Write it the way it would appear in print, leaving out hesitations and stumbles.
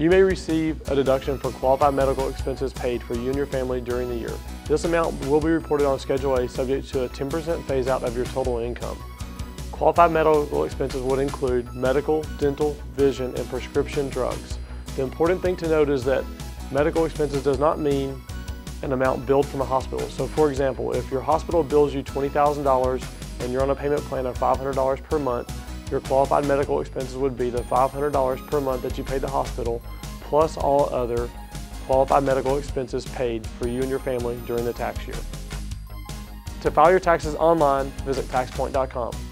You may receive a deduction for qualified medical expenses paid for you and your family during the year. This amount will be reported on Schedule A subject to a 10% phase out of your total income. Qualified medical expenses would include medical, dental, vision, and prescription drugs. The important thing to note is that medical expenses does not mean an amount billed from a hospital. So for example, if your hospital bills you $20,000 and you're on a payment plan of $500 per month, your qualified medical expenses would be the $500 per month that you paid the hospital, plus all other qualified medical expenses paid for you and your family during the tax year. To file your taxes online, visit TaxPoint.com.